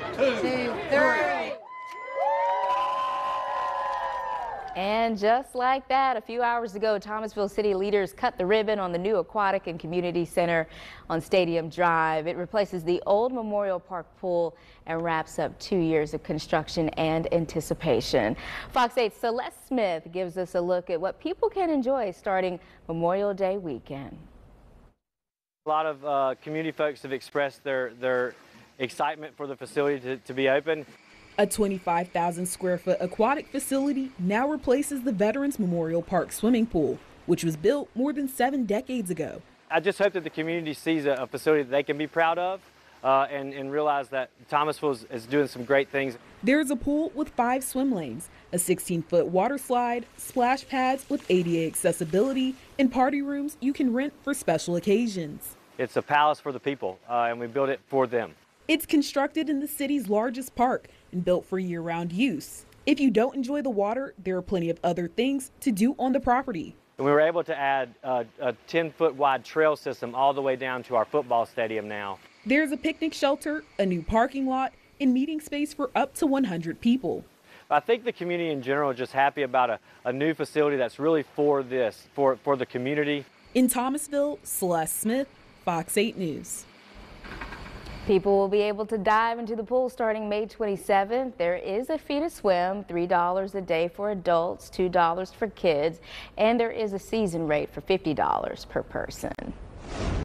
1, 2, 3. And just like that, a few hours ago, Thomasville city leaders cut the ribbon on the new Aquatic and Community Center on Stadium Drive. It replaces the old Memorial Park pool and wraps up 2 years of construction and anticipation. Fox 8's Celeste Smith gives us a look at what people can enjoy starting Memorial Day weekend. A lot of community folks have expressed their excitement for the facility to be open. A 25,000 square foot aquatic facility now replaces the Veterans Memorial Park swimming pool, which was built more than 7 decades ago. I just hope that the community sees a facility that they can be proud of and realize that Thomasville is doing some great things. There's a pool with 5 swim lanes, a 16-foot water slide, splash pads with ADA accessibility, and party rooms you can rent for special occasions. It's a palace for the people, and we built it for them. It's constructed in the city's largest park and built for year-round use. If you don't enjoy the water, there are plenty of other things to do on the property. And we were able to add a 10-foot wide trail system all the way down to our football stadium now. There's a picnic shelter, a new parking lot, and meeting space for up to 100 people. I think the community in general is just happy about a new facility that's really for this, for the community. In Thomasville, Celeste Smith, Fox 8 News. People will be able to dive into the pool starting May 27th. There is a fee to swim, $3 a day for adults, $2 for kids, and there is a season rate for $50 per person.